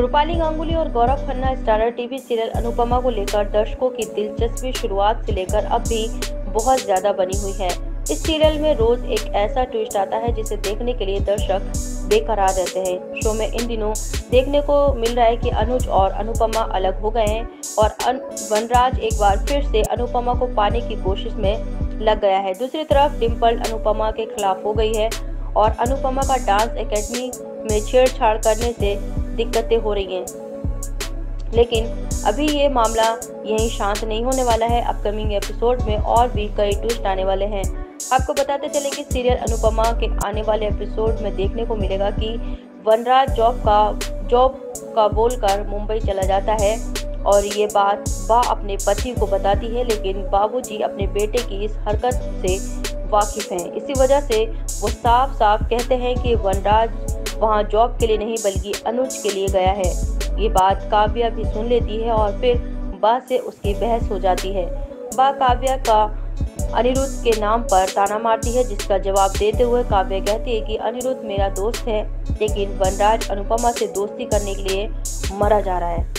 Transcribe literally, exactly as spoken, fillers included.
रूपाली गांगुली और Gaurav Khanna starrer TV serial Anupama को लेकर दर्शकों की दिलचस्पी शुरुआत से लेकर अब भी बहुत ज्यादा बनी हुई है। इस सीरियल में रोज एक ऐसा ट्विस्ट आता है जिसे देखने के लिए दर्शक बेकरार रहते हैं। शो में इन दिनों देखने को मिल रहा है कि अनुज और अनुपमा अलग हो गए हैं और वनराज एक बार फिर से अनुपमा को पाने की कोशिश में लग गया है। दूसरी तरफ डिम्पल अनुपमा के खिलाफ हो गई है और अनुपमा का डांस एकेडमी में छेड़छाड़ करने से दिक्कतें हो रही हैं, लेकिन अभी ये मामला यहीं शांत नहीं होने वाला है। अपकमिंग एपिसोड में और भी कई ट्विस्ट आने वाले हैं। आपको बताते चलें कि सीरियल अनुपमा के आने वाले एपिसोड में देखने को मिलेगा कि वनराज जॉब का जॉब का बोलकर मुंबई चला जाता है और ये बात बा अपने पति को बताती है, लेकिन बाबूजी अपने बेटे की इस हरकत से वाकिफ हैं। इसी वजह से वो साफ साफ कहते हैं कि वनराज वहाँ जॉब के लिए नहीं बल्कि अनुज के लिए गया है। ये बात काव्या भी सुन लेती है और फिर बा से उसकी बहस हो जाती है। बा काव्या का अनिरुद्ध के नाम पर ताना मारती है, जिसका जवाब देते हुए काव्या कहती है कि अनिरुद्ध मेरा दोस्त है, लेकिन वनराज अनुपमा से दोस्ती करने के लिए मरा जा रहा है।